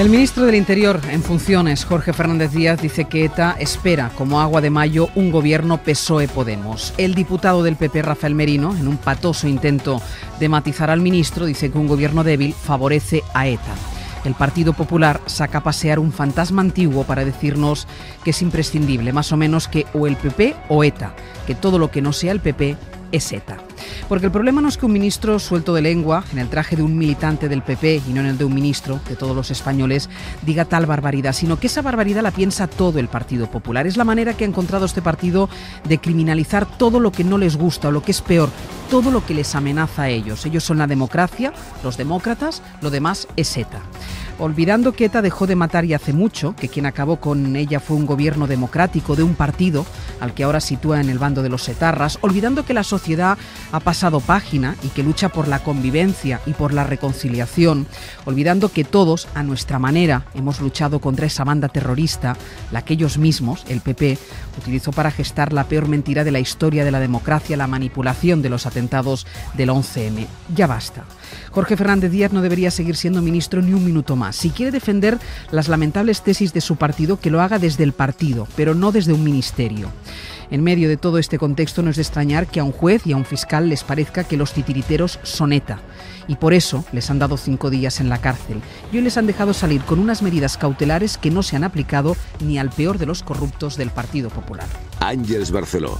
El ministro del Interior en funciones, Jorge Fernández Díaz, dice que ETA espera, como agua de mayo, un gobierno PSOE-Podemos. El diputado del PP, Rafael Merino, en un patoso intento de matizar al ministro, dice que un gobierno débil favorece a ETA. El Partido Popular saca a pasear un fantasma antiguo para decirnos que es imprescindible, más o menos, que o el PP o ETA, que todo lo que no sea el PP es ETA. Porque el problema no es que un ministro suelto de lengua, en el traje de un militante del PP y no en el de un ministro de todos los españoles, diga tal barbaridad, sino que esa barbaridad la piensa todo el Partido Popular. Es la manera que ha encontrado este partido de criminalizar todo lo que no les gusta o lo que es peor, todo lo que les amenaza a ellos. Ellos son la democracia, los demócratas, lo demás es ETA. Olvidando que ETA dejó de matar y hace mucho, que quien acabó con ella fue un gobierno democrático de un partido al que ahora sitúa en el bando de los etarras, olvidando que la sociedad ha pasado página y que lucha por la convivencia y por la reconciliación, olvidando que todos, a nuestra manera, hemos luchado contra esa banda terrorista, la que ellos mismos, el PP, utilizó para gestar la peor mentira de la historia de la democracia, la manipulación de los atentados del 11M. Ya basta. Jorge Fernández Díaz no debería seguir siendo ministro ni un minuto más. Si quiere defender las lamentables tesis de su partido, que lo haga desde el partido, pero no desde un ministerio. En medio de todo este contexto no es de extrañar que a un juez y a un fiscal les parezca que los titiriteros son ETA, y por eso les han dado 5 días en la cárcel y hoy les han dejado salir con unas medidas cautelares que no se han aplicado ni al peor de los corruptos del Partido Popular. Ángels Barceló.